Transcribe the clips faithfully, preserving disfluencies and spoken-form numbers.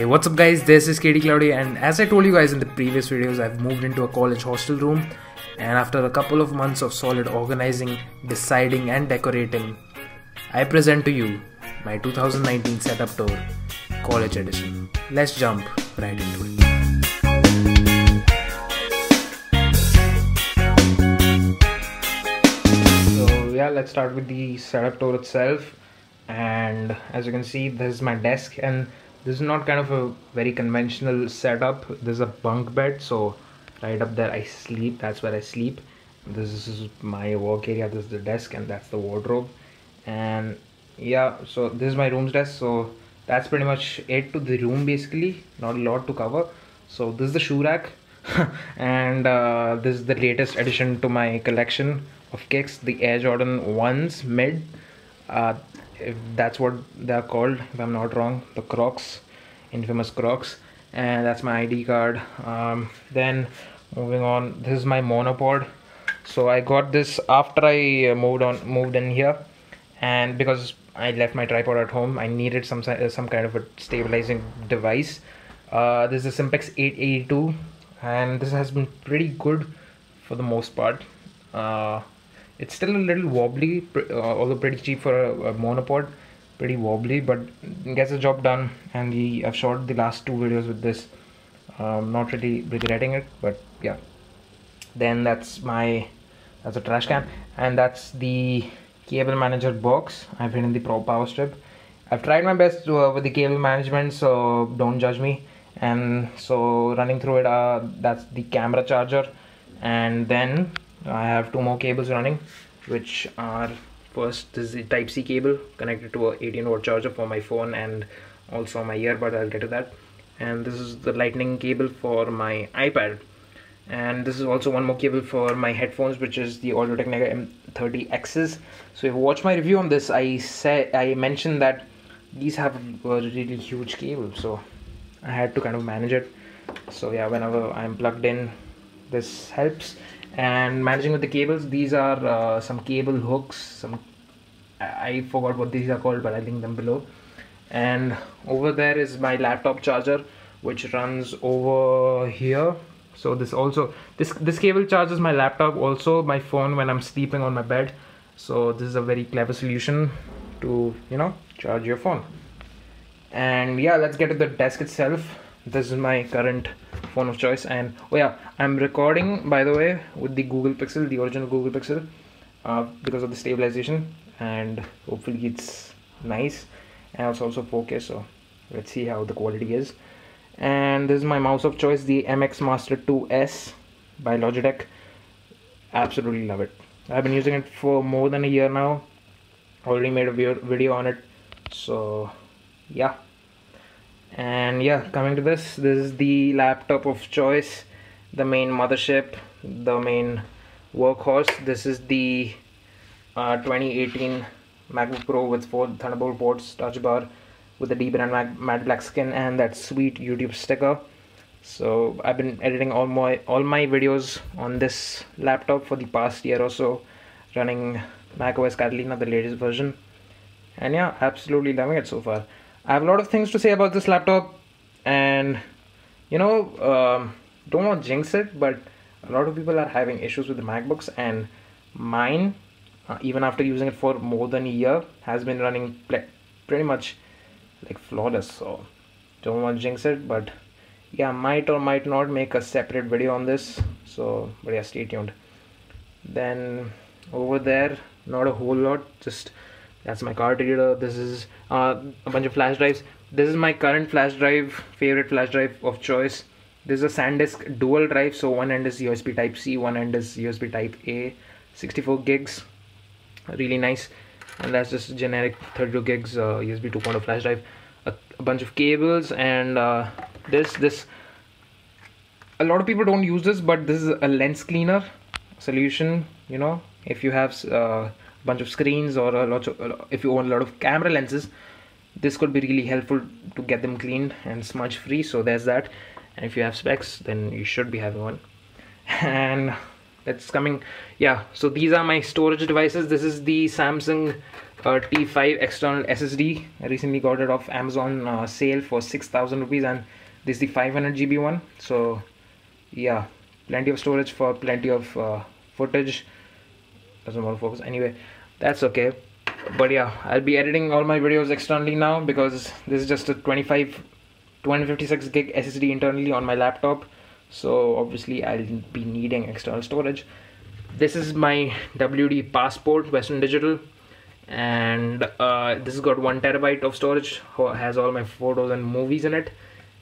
Hey, what's up guys, this is K D Cloudy, and as I told you guys in the previous videos, I've moved into a college hostel room, and after a couple of months of solid organizing, deciding and decorating, I present to you my two thousand nineteen setup tour, college edition. Let's jump right into it. So yeah, let's start with the setup tour itself. And as you can see, this is my desk, and this is not kind of a very conventional setup. This is a bunk bed, so right up there I sleep, that's where I sleep. This is my work area, this is the desk, and that's the wardrobe. And yeah, so this is my room's desk, so that's pretty much it to the room basically, not a lot to cover. So this is the shoe rack, and uh, this is the latest addition to my collection of kicks, the Air Jordan ones mid. Uh, If that's what they're called, if I'm not wrong, the Crocs, infamous Crocs, and that's my I D card. Um, then moving on, this is my monopod. So I got this after I moved on, moved in here, and because I left my tripod at home, I needed some some kind of a stabilizing device. Uh, this is a Simpex eight eighty-two, and this has been pretty good for the most part. Uh, It's still a little wobbly, although pretty cheap for a, a monopod, pretty wobbly, but gets the job done. And the, I've shot the last two videos with this, um, not really regretting it, but yeah. Then that's my, that's a trash can, and that's the cable manager box. I've hidden the pro power strip. I've tried my best to, uh, with the cable management, so don't judge me. And so running through it, uh, that's the camera charger, and then I have two more cables running, which are, first is the type C cable connected to a eighteen watt charger for my phone and also my earbud, I'll get to that. And this is the lightning cable for my iPad, and this is also one more cable for my headphones, which is the Audio Technica M thirty X's. So if you watch my review on this, I said, I mentioned that these have a really huge cable, so I had to kind of manage it. So yeah, whenever I'm plugged in, this helps. And managing with the cables, these are uh, some cable hooks, some I forgot what these are called, but I'll link them below. And over there is my laptop charger, which runs over here. So this also, this this cable charges my laptop, also my phone when I'm sleeping on my bed. So this is a very clever solution to, you know, charge your phone. And yeah, let's get to the desk itself. This is my current phone of choice, and oh yeah, I'm recording, by the way, with the Google Pixel, the original Google Pixel, uh, because of the stabilization, and hopefully it's nice, and it's also four K, so let's see how the quality is. And this is my mouse of choice, the M X Master two S by Logitech. Absolutely love it. I've been using it for more than a year now, already made a video on it, so yeah. And yeah, coming to this, this is the laptop of choice, the main mothership, the main workhorse. This is the uh, twenty eighteen MacBook Pro with four Thunderbolt ports, touch bar, with the D-Brand matte black skin, and that sweet YouTube sticker. So I've been editing all my all my videos on this laptop for the past year or so, running macOS Catalina, the latest version. And yeah, absolutely loving it so far. I have a lot of things to say about this laptop, and you know, um, don't want to jinx it, but a lot of people are having issues with the MacBooks, and mine, uh, even after using it for more than a year, has been running pretty much like flawless. So don't want to jinx it, but yeah, might or might not make a separate video on this, so but yeah, stay tuned. Then over there, not a whole lot, just that's my card reader. This is uh, a bunch of flash drives. This is my current flash drive, favorite flash drive of choice. This is a SanDisk dual drive, so one end is U S B type C, one end is U S B type A, sixty-four gigs, really nice. And that's just generic thirty-two gigs uh, U S B two point oh flash drive. A, a bunch of cables, and uh, this this a lot of people don't use this, but this is a lens cleaner solution, you know, if you have uh, bunch of screens, or a lot of, if you own a lot of camera lenses, this could be really helpful to get them cleaned and smudge free. So there's that, and if you have specs, then you should be having one. And it's coming. Yeah, so these are my storage devices. This is the Samsung uh, T five external S S D. I recently got it off Amazon uh, sale for six thousand rupees, and this is the five hundred G B one. So yeah, plenty of storage for plenty of uh, footage. Doesn't want to focus anyway, that's okay. But yeah, I'll be editing all my videos externally now, because this is just a twenty-five, two fifty-six gig S S D internally on my laptop, so obviously I'll be needing external storage. This is my W D Passport, Western Digital, and uh, this has got one terabyte of storage, has all my photos and movies in it.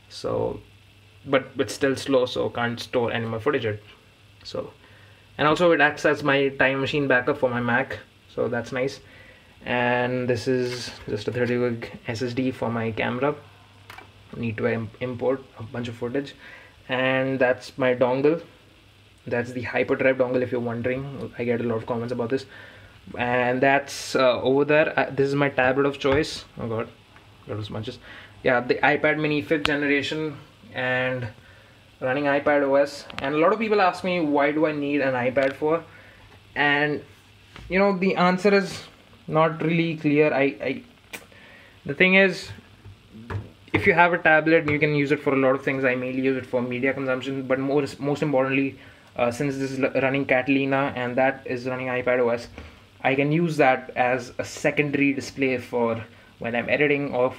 So, but it's still slow, so can't store any more footage yet. So, and also it acts as my time machine backup for my Mac, so that's nice. And this is just a thirty gig S S D for my camera. Need to im import a bunch of footage. And that's my dongle. That's the HyperDrive dongle, if you're wondering. I get a lot of comments about this. And that's uh, over there. Uh, this is my tablet of choice. Oh god, got those bunches. Yeah, the iPad Mini fifth generation, and running iPad O S. And a lot of people ask me, why do I need an iPad for? And you know, the answer is not really clear. I, I the thing is, if you have a tablet, you can use it for a lot of things. I mainly use it for media consumption, but more, most importantly, uh, since this is running Catalina and that is running iPad O S, I can use that as a secondary display for when I'm editing, or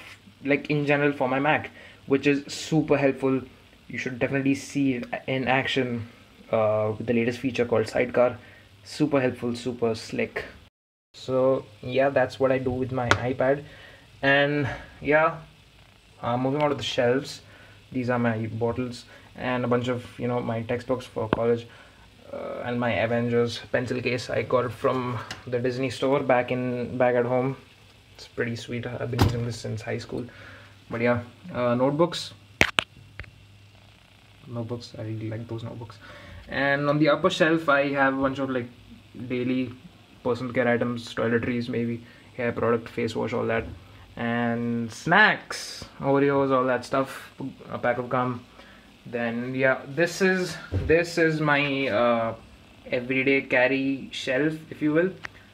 like in general for my Mac, which is super helpful. You should definitely see it in action uh, with the latest feature called Sidecar. Super helpful, super slick. So yeah, that's what I do with my iPad. And yeah, uh, moving on to the shelves, these are my bottles and a bunch of, you know, my textbooks for college, uh, and my Avengers pencil case. I got it from the Disney store back in back at home. It's pretty sweet. I've been using this since high school. But yeah, uh, notebooks notebooks I really like those notebooks. And on the upper shelf I have a bunch of like daily personal care items, toiletries, maybe hair product, face wash, all that, and snacks, Oreos, all that stuff, a pack of gum. Then yeah, this is this is my uh, everyday carry shelf, if you will.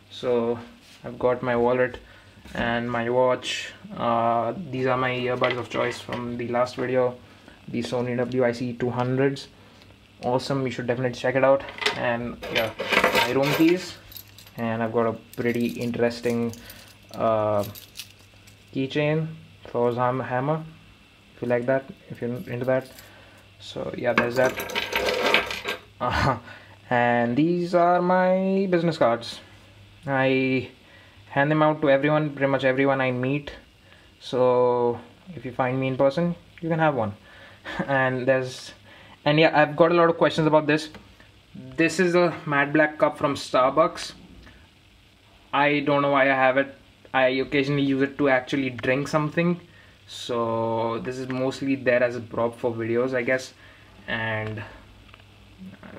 So I've got my wallet and my watch. Uh, these are my earbuds of choice from the last video, the Sony W I C two hundreds. Awesome, you should definitely check it out. And yeah, I roam these. And I've got a pretty interesting uh, keychain, Thor's hammer, if you like that, if you're into that. So yeah, there's that. Uh, and these are my business cards. I hand them out to everyone, pretty much everyone I meet. So if you find me in person, you can have one. And there's, and yeah, I've got a lot of questions about this. This is a matte black cup from Starbucks. I don't know why I have it. I occasionally use it to actually drink something, so this is mostly there as a prop for videos, I guess. And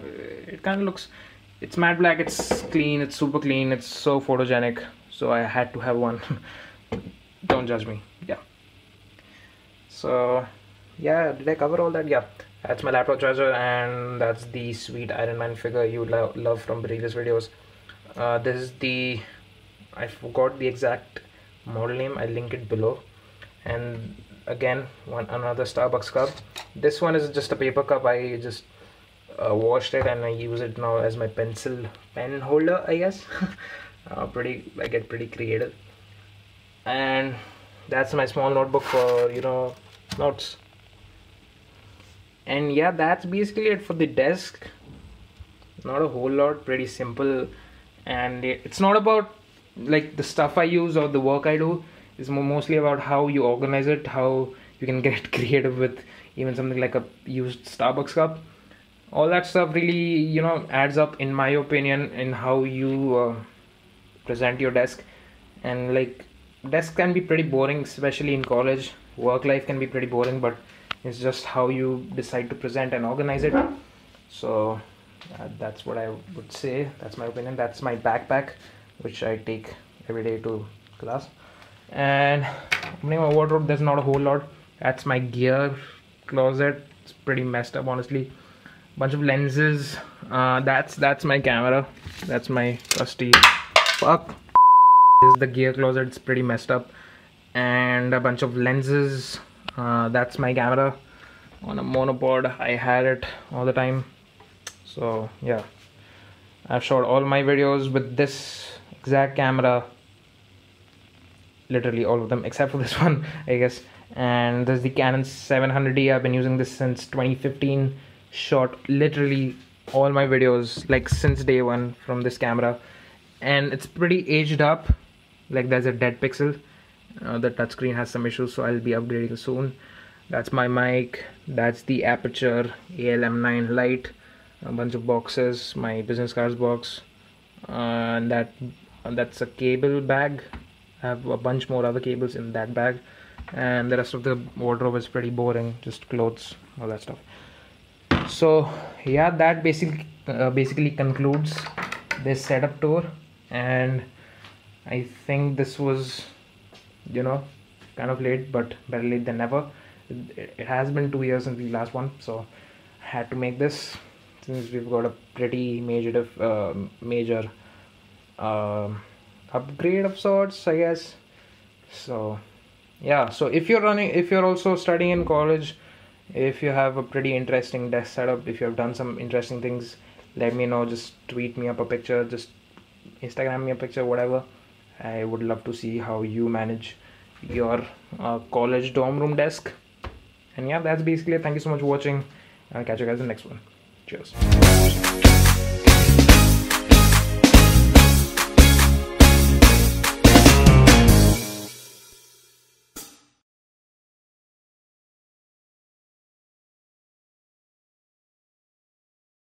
it kind of looks, it's matte black, it's clean, it's super clean, it's so photogenic, so I had to have one. Don't judge me. Yeah, so yeah, did I cover all that? Yeah, that's my laptop charger, and that's the sweet Iron Man figure you lo love from previous videos. Uh, this is the, I forgot the exact model name, I'll link it below. And again, one another Starbucks cup. This one is just a paper cup. I just uh, washed it and I use it now as my pencil pen holder, I guess. uh, pretty I get pretty creative. And that's my small notebook for, you know, notes. And yeah, that's basically it for the desk. Not a whole lot, pretty simple. And it's not about like the stuff I use or the work I do. It's mostly about how you organize it, how you can get creative with even something like a used Starbucks cup. All that stuff really, you know, adds up, in my opinion, in how you uh, present your desk. And like, desk can be pretty boring, especially in college. Work life can be pretty boring, but it's just how you decide to present and organize it. So Uh, that's what I would say. That's my opinion. That's my backpack, which I take every day to class. And opening my wardrobe, there's not a whole lot. That's my gear closet. It's pretty messed up, honestly. bunch of lenses. Uh, that's that's my camera. That's my trusty. Fuck. This is the gear closet. It's pretty messed up. And a bunch of lenses. Uh, that's my camera on a monopod. I had it all the time. So yeah, I've shot all my videos with this exact camera. Literally all of them except for this one, I guess. And this is the Canon seven hundred D. I've been using this since twenty fifteen. Shot literally all my videos like since day one from this camera, and it's pretty aged up. Like there's a dead pixel. Uh, the touchscreen has some issues, so I'll be upgrading soon. That's my mic. That's the Aputure A L M nine Lite. A bunch of boxes. My business cards box. Uh, and that uh, that's a cable bag. I have a bunch more other cables in that bag. And the rest of the wardrobe is pretty boring, just clothes, all that stuff. So yeah, that basically uh, basically concludes this setup tour, and I think this was, you know, kind of late, but better late than never. It, it has been two years since the last one, so I had to make this since we've got a pretty major uh, major uh, upgrade of sorts, I guess. So yeah, so if you're running, if you're also studying in college, if you have a pretty interesting desk setup, if you have done some interesting things, let me know. Just tweet me up a picture, just Instagram me a picture, whatever. I would love to see how you manage your uh, college dorm room desk. And yeah, that's basically it. Thank you so much for watching. I'll catch you guys in the next one. Cheers.